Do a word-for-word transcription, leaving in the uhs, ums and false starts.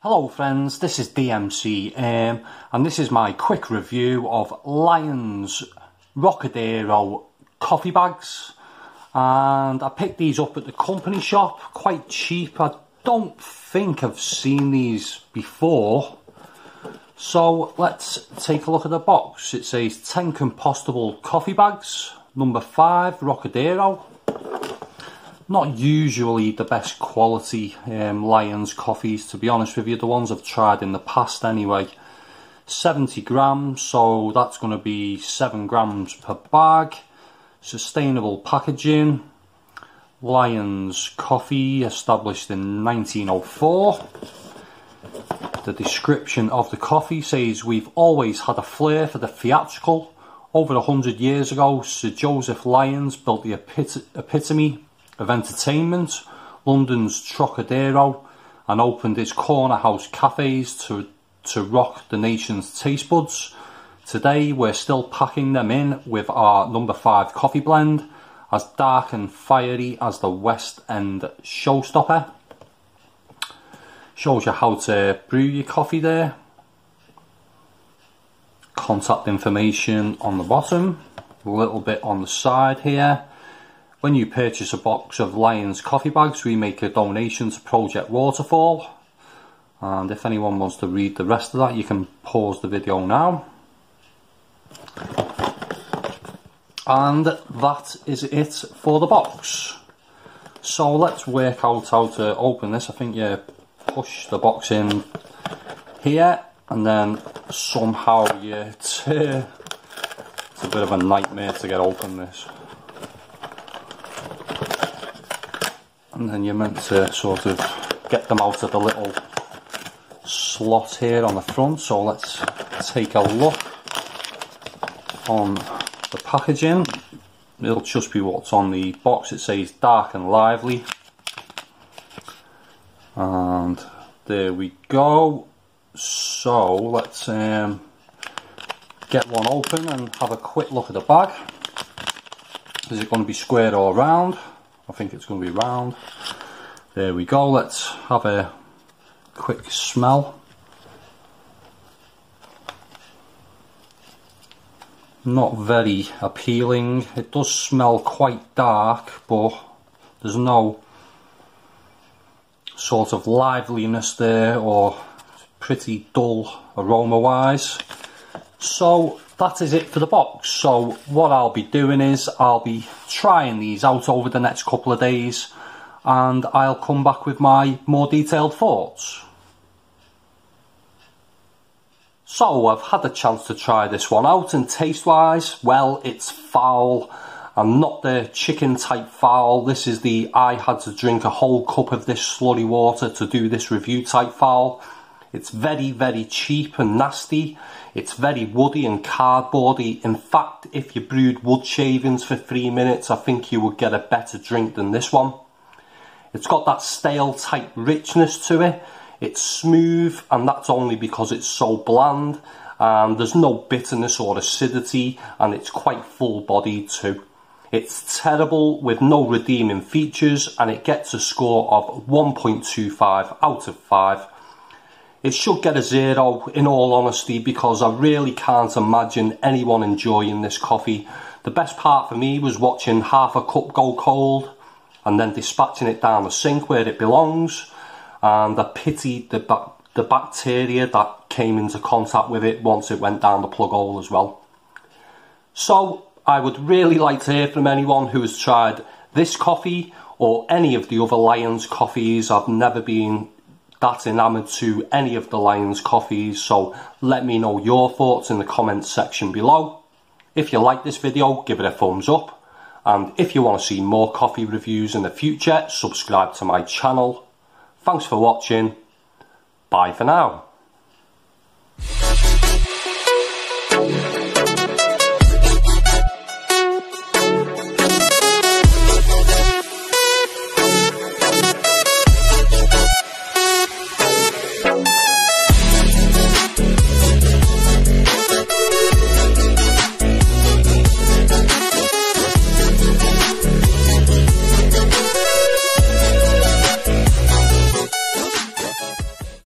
Hello friends, this is D M C um, and this is my quick review of Lyons Rockadero coffee bags, and I picked these up at the company shop, quite cheap. I don't think I've seen these before, so let's take a look at the box. It says ten compostable coffee bags, number five, Rockadero. Not usually the best quality um, Lyons coffees, to be honest with you, the ones I've tried in the past anyway. seventy grams, so that's going to be seven grams per bag. Sustainable packaging. Lyons coffee, established in nineteen oh four. The description of the coffee says, "We've always had a flair for the theatrical. Over a hundred years ago, Sir Joseph Lyons built the epit epitome of entertainment, London's Trocadero, and opened its corner house cafes to, to rock the nation's taste buds. Today we're still packing them in with our number five coffee blend, as dark and fiery as the West End showstopper." Shows you how to brew your coffee there. Contact information on the bottom, a little bit on the side here. "When you purchase a box of Lyons coffee bags, we make a donation to Project Waterfall." And if anyone wants to read the rest of that, you can pause the video now. And that is it for the box. So let's work out how to open this. I think you push the box in here, and then somehow you tear. It's a bit of a nightmare to get open this. And then you're meant to sort of get them out of the little slot here on the front. So let's take a look on the packaging. It'll just be what's on the box. It says dark and lively. And there we go. So let's um, get one open and have a quick look at the bag. Is it going to be square or round? I think it's going to be round. There we go. Let's have a quick smell. Not very appealing. It does smell quite dark, but there's no sort of liveliness there, or pretty dull aroma wise. So that is it for the box. So what I'll be doing is I'll be trying these out over the next couple of days, and I'll come back with my more detailed thoughts. So I've had the chance to try this one out, and taste wise, well, it's foul, and not the chicken type foul. This is the "I had to drink a whole cup of this slurry water to do this review" type foul. It's very, very cheap and nasty. It's very woody and cardboardy. In fact, if you brewed wood shavings for three minutes, I think you would get a better drink than this one. It's got that stale type richness to it. It's smooth, and that's only because it's so bland. And there's no bitterness or acidity, and it's quite full-bodied too. It's terrible with no redeeming features, and it gets a score of one point two five out of five. It should get a zero, in all honesty, because I really can't imagine anyone enjoying this coffee. The best part for me was watching half a cup go cold and then dispatching it down the sink where it belongs. And I pitied the, ba the bacteria that came into contact with it once it went down the plug hole as well. So I would really like to hear from anyone who has tried this coffee or any of the other Lyons coffees. I've never been that enamoured to any of the Lyons coffees, so let me know your thoughts in the comments section below. If you like this video, give it a thumbs up, and if you want to see more coffee reviews in the future, subscribe to my channel. Thanks for watching. Bye for now.